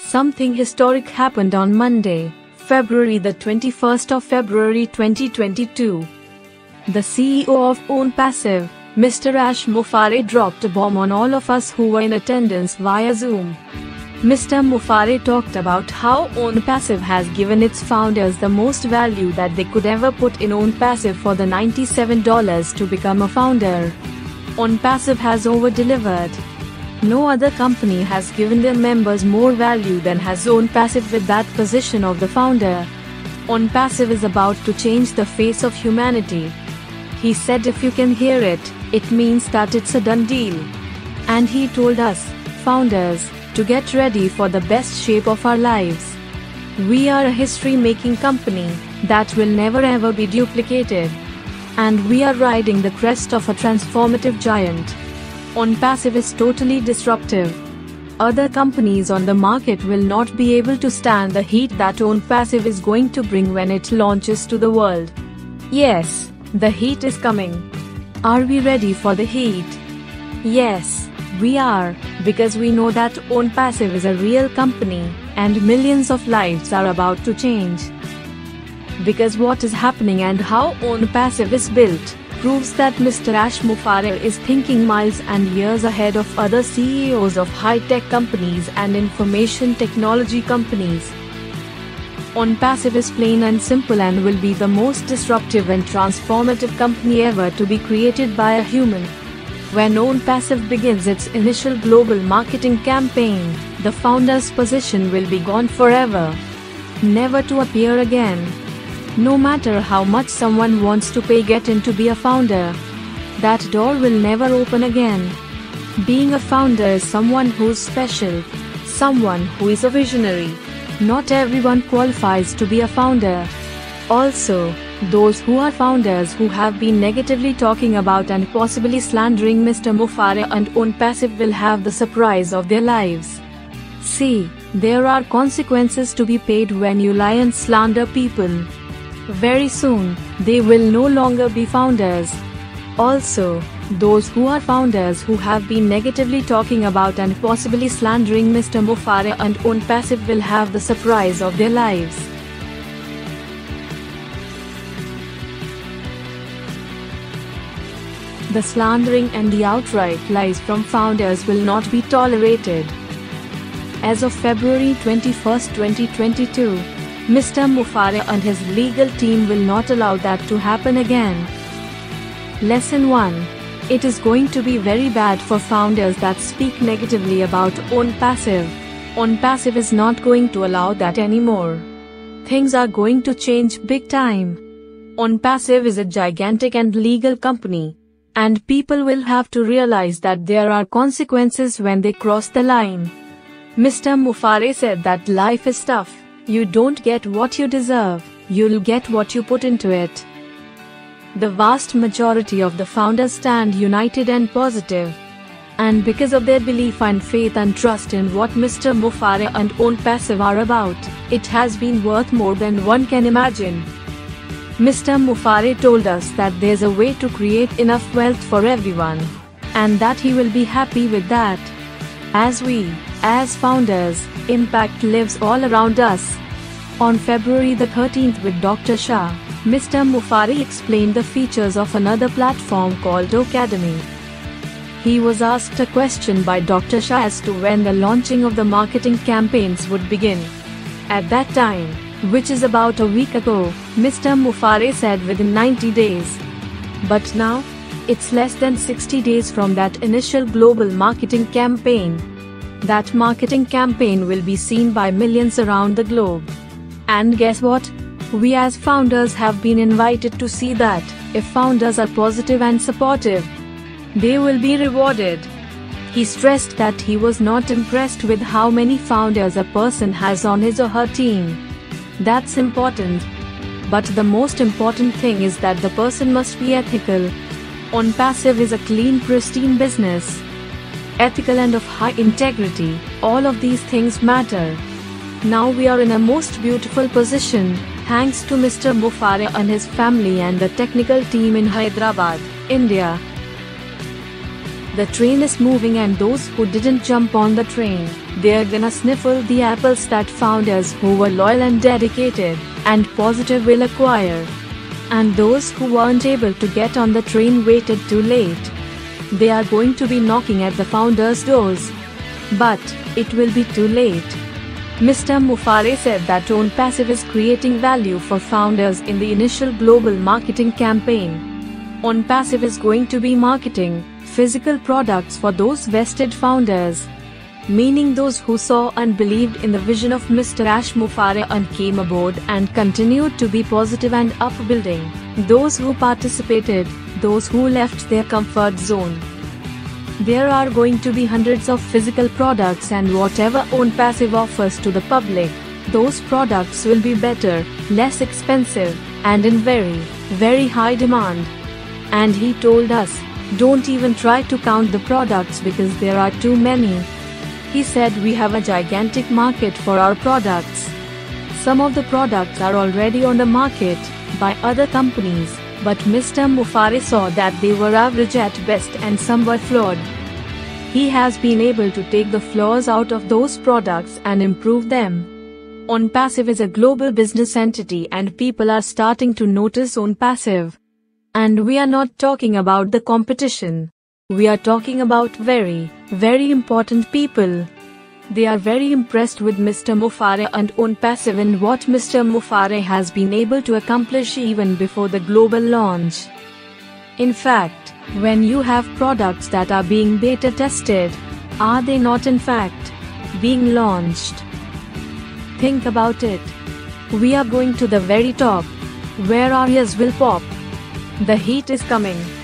Something historic happened on Monday, February the 21st of February 2022. The CEO of OnPassive, Mr. Ash Mufareh, dropped a bomb on all of us who were in attendance via Zoom. Mr. Mufareh talked about how OnPassive has given its founders the most value that they could ever put in OnPassive for the $97 to become a founder. OnPassive has over-delivered. No other company has given their members more value than has OnPassive with that position of the founder. OnPassive is about to change the face of humanity. He said if you can hear it, it means that it's a done deal. And he told us, founders, to get ready for the best shape of our lives. We are a history-making company that will never ever be duplicated. And we are riding the crest of a transformative giant. OnPassive is totally disruptive. Other companies on the market will not be able to stand the heat that OnPassive is going to bring when it launches to the world. Yes, the heat is coming. Are we ready for the heat? Yes, we are, because we know that OnPassive is a real company, and millions of lives are about to change. Because what is happening and how OnPassive is built proves that Mr. Ash Mufareh is thinking miles and years ahead of other CEOs of high-tech companies and information technology companies. OnPassive is plain and simple and will be the most disruptive and transformative company ever to be created by a human. When OnPassive begins its initial global marketing campaign, the founder's position will be gone forever, never to appear again. No matter how much someone wants to pay get in to be a founder, that door will never open again. Being a founder is someone who's special, someone who is a visionary. Not everyone qualifies to be a founder. Also, those who are founders who have been negatively talking about and possibly slandering Mr. Mufareh and OnPassive will have the surprise of their lives. See, there are consequences to be paid when you lie and slander people. Very soon, they will no longer be founders. Also, those who are founders who have been negatively talking about and possibly slandering Mr. Mufareh and OnPassive will have the surprise of their lives. The slandering and the outright lies from founders will not be tolerated. As of February 21, 2022, Mr. Mufareh and his legal team will not allow that to happen again. Lesson 1. It is going to be very bad for founders that speak negatively about OnPassive. OnPassive is not going to allow that anymore. Things are going to change big time. OnPassive is a gigantic and legal company. And people will have to realize that there are consequences when they cross the line. Mr. Mufareh said that life is tough. You don't get what you deserve, you'll get what you put into it. The vast majority of the founders stand united and positive. And because of their belief and faith and trust in what Mr. Mufareh and OnPassive are about, it has been worth more than one can imagine. Mr. Mufareh told us that there's a way to create enough wealth for everyone. And that he will be happy with that. As we, as founders, impact lives all around us. On February the 13th with Dr. Shah, Mr. Mufareh explained the features of another platform called Academy. He was asked a question by Dr. Shah as to when the launching of the marketing campaigns would begin. At that time, which is about a week ago, Mr. Mufareh said within 90 days. But now, it's less than 60 days from that initial global marketing campaign. That marketing campaign will be seen by millions around the globe. And guess what? We as founders have been invited to see that, if founders are positive and supportive, they will be rewarded. He stressed that he was not impressed with how many founders a person has on his or her team. That's important. But the most important thing is that the person must be ethical. OnPassive is a clean, pristine business. Ethical and of high integrity, all of these things matter. Now we are in a most beautiful position, thanks to Mr. Mufareh and his family and the technical team in Hyderabad, India. The train is moving, and those who didn't jump on the train, they're gonna sniffle the apples that founders who were loyal and dedicated and positive will acquire. And those who weren't able to get on the train waited too late. They are going to be knocking at the founders' doors. But it will be too late. Mr. Mufareh said that OnPassive is creating value for founders in the initial global marketing campaign. OnPassive is going to be marketing physical products for those vested founders, meaning those who saw and believed in the vision of Mr. Ash Mufareh and came aboard and continued to be positive and upbuilding, those who participated, those who left their comfort zone. There are going to be hundreds of physical products, and whatever OnPassive offers to the public, those products will be better, less expensive, and in very, very high demand. And he told us, don't even try to count the products because there are too many. He said we have a gigantic market for our products. Some of the products are already on the market by other companies, but Mr. Mufareh saw that they were average at best and some were flawed. He has been able to take the flaws out of those products and improve them. OnPassive is a global business entity, and people are starting to notice OnPassive. And we are not talking about the competition. We are talking about very, very important people. They are very impressed with Mr. Mufareh and OnPassive and what Mr. Mufareh has been able to accomplish even before the global launch. In fact, when you have products that are being beta tested, are they not in fact being launched? Think about it. We are going to the very top, where our ears will pop. The heat is coming.